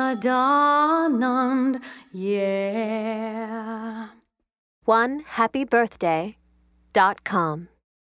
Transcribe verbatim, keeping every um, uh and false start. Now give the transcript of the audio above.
Sadanand, yeah. one happy birthday dot com